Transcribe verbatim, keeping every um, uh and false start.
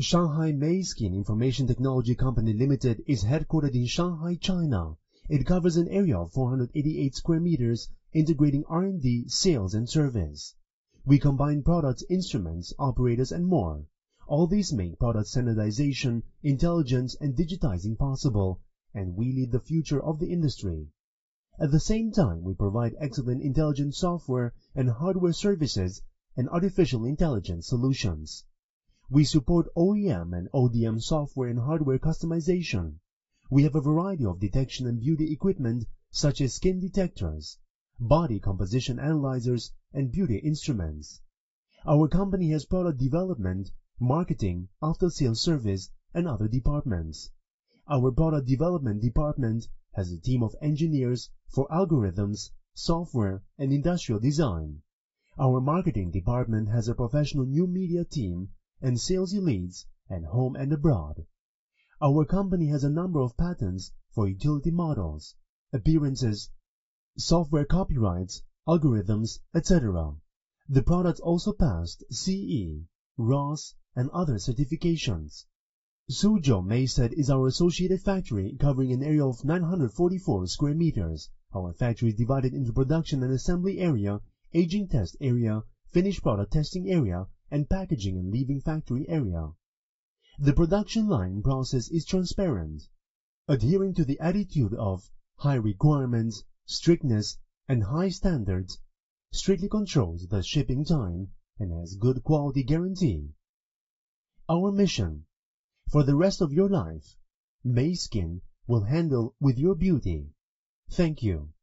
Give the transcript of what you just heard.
Shanghai Meiskin Information Technology Company Limited is headquartered in Shanghai, China. It covers an area of four hundred eighty-eight square meters, integrating R and D, sales, and service. We combine products, instruments, operators, and more. All these make product standardization, intelligence, and digitizing possible, and we lead the future of the industry. At the same time, we provide excellent intelligent software and hardware services and artificial intelligence solutions. We support O E M and O D M software and hardware customization. We have a variety of detection and beauty equipment such as skin detectors, body composition analyzers, and beauty instruments. Our company has product development, marketing, after-sales service, and other departments. Our product development department has a team of engineers for algorithms, software, and industrial design. Our marketing department has a professional new media team and sales elites, and home and abroad. Our company has a number of patents for utility models, appearances, software copyrights, algorithms, et cetera. The products also passed C E, R O H S, and other certifications. Suzhou MEICET is our associated factory covering an area of nine hundred forty-four square meters. Our factory is divided into production and assembly area, aging test area, finished product testing area, and packaging and leaving factory area. The production line process is transparent, adhering to the attitude of high requirements, strictness, and high standards, strictly controls the shipping time, and has good quality guarantee. Our mission: for the rest of your life, MEICET will handle with your beauty. Thank you.